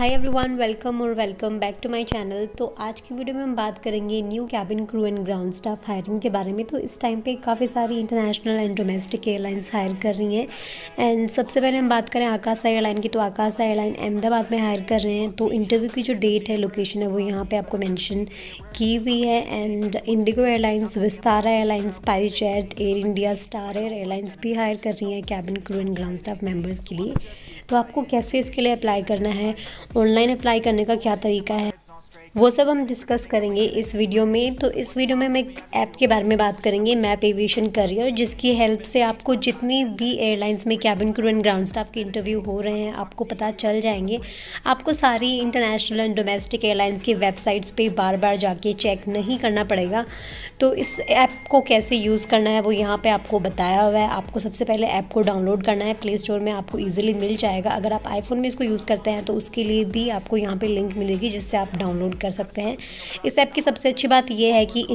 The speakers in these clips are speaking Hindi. हाय एवरीवन, वेलकम और welcome back to my channel. तो आज की वीडियो में हम बात करेंगे new cabin crew and ground staff hiring के बारे में। तो इस टाइम पे काफ़ी सारी international and domestic airlines hire कर रही हैं। एंड सबसे पहले हम बात करें आकाशा एयरलाइन की, तो आकाशा एयरलाइन अहमदाबाद में हायर कर रहे हैं। तो इंटरव्यू की जो डेट है, लोकेशन है, वो यहाँ पर आपको मैंशन की हुई है। And Indigo airlines, Vistara airlines, SpiceJet, air India, star air airlines भी हायर कर रही हैं cabin crew and ground staff members के लिए। तो आपको कैसे इसके लिए अप्लाई करना है, ऑनलाइन अप्लाई करने का क्या तरीका है, वो सब हम डिस्कस करेंगे इस वीडियो में। तो इस वीडियो में हम एक ऐप के बारे में बात करेंगे, मैप एविएशन करियर, जिसकी हेल्प से आपको जितनी भी एयरलाइंस में cabin crew and ground staff के इंटरव्यू हो रहे हैं आपको पता चल जाएंगे। आपको सारी इंटरनेशनल एंड डोमेस्टिक एयरलाइंस की वेबसाइट्स पे बार बार जाके चेक नहीं करना पड़ेगा। तो इस ऐप को कैसे यूज़ करना है वो यहाँ पर आपको बताया हुआ है। आपको सबसे पहले ऐप को डाउनलोड करना है, प्ले स्टोर में आपको ईजिली मिल जाएगा। अगर आप आईफोन में इसको यूज़ करते हैं तो उसके लिए भी आपको यहाँ पर लिंक मिलेगी जिससे आप डाउनलोड कर सकते हैं। इस ऐप की सबसे अच्छी बात यह है कि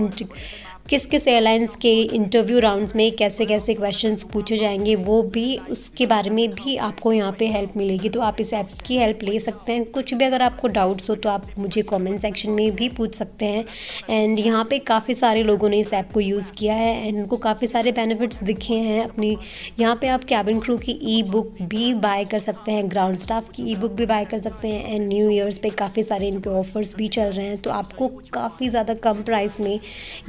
किस किस एयरलाइंस के इंटरव्यू राउंड्स में कैसे कैसे क्वेश्चंस पूछे जाएंगे वो भी, उसके बारे में भी आपको यहाँ पे हेल्प मिलेगी। तो आप इस ऐप की हेल्प ले सकते हैं। कुछ भी अगर आपको डाउट्स हो तो आप मुझे कमेंट सेक्शन में भी पूछ सकते हैं। एंड यहाँ पे काफ़ी सारे लोगों ने इस ऐप को यूज़ किया है एंड उनको काफ़ी सारे बेनिफिट्स दिखे हैं अपनी। यहाँ पर आप कैबिन क्रू की ई बुक भी बाय कर सकते हैं, ग्राउंड स्टाफ की ई बुक भी बाय कर सकते हैं। एंड न्यू ईयर्स पर काफ़ी सारे इनके ऑफर्स भी चल रहे हैं, तो आपको काफ़ी ज़्यादा कम प्राइस में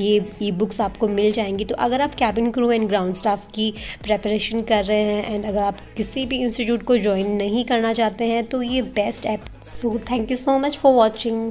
ये ई बुक्स आपको मिल जाएंगी। तो अगर आप cabin crew and ground staff की प्रेपरेशन कर रहे हैं एंड अगर आप किसी भी इंस्टीट्यूट को ज्वाइन नहीं करना चाहते हैं तो ये best app. So thank you so much for watching.